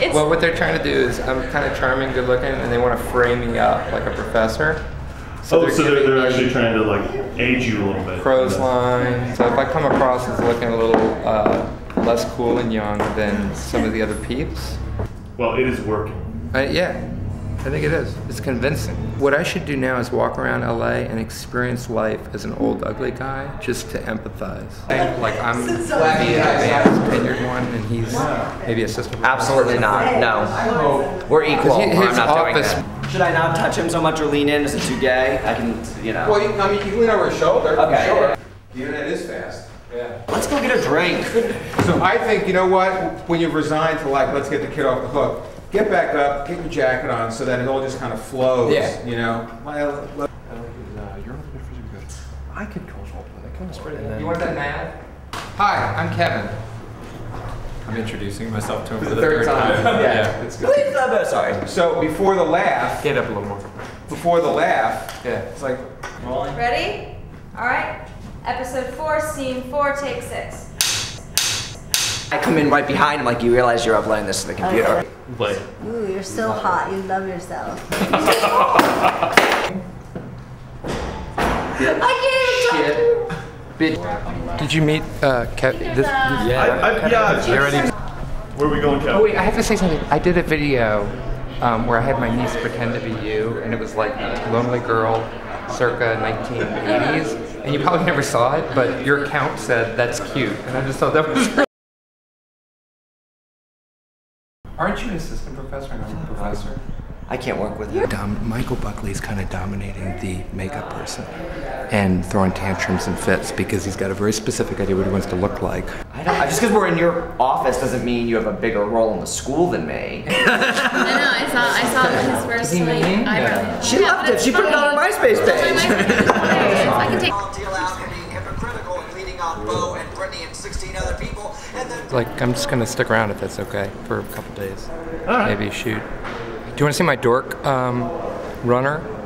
Well, what they're trying to do is I'm kind of charming, good looking, and they want to frame me up like a professor. So they're actually trying to like age you a little bit. Crow's line. So if I come across as looking a little less cool and young than some of the other peeps. Well, it is working. Yeah, I think it is. It's convincing. What I should do now is walk around LA and experience life as an old ugly guy just to empathize. Like I'm the advanced tenured one and he's maybe a system. Absolutely not, no. We're equal, I'm not doing that. Should I not touch him so much or lean in? Is it too gay? I can, you know. Well, I mean, you can lean over his shoulder. Okay. Sure. The internet is fast. Yeah. Let's go get a drink. So I think, you know what? When you resign to like, let's get the kid off the hook. Get back up, get your jacket on, so that it all just kind of flows. Yeah. You know. Well, you're on the fridge good. I could control that. Kind of spread it. You want that mad? Hi, I'm Kevin. I'm introducing myself to him for the third time. Yeah, it's good. Please, sorry. So before the laugh, get up a little more. Before the laugh, yeah, it's like rolling. Ready? All right. Episode 4, Scene 4, Take 6. I come in right behind him, like you realize you're uploading this to the computer. Okay. Ooh, you're so hot. You love yourself. I can't even talk to you. Bitch. Did you meet Kevin? Yeah. Where are we going, Kevin? Oh wait, I have to say something. I did a video where I had my niece pretend to be you, and it was like Lonely Girl circa 1980s, and you probably never saw it, but your account said that's cute, and I just thought that was great. Aren't you an assistant professor and I'm a professor? I can't work with him. Michael Buckley's kind of dominating the makeup person and throwing tantrums and fits because he's got a very specific idea what he wants to look like. I don't, just because we're in your office doesn't mean you have a bigger role in the school than me. No, I saw his first eyebrow. She loved it. She put it on her MySpace page. I can take like, I'm just gonna stick around if that's okay for a couple days. All right. Maybe shoot. Do you want to see my dork runner?